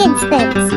KidzBuds.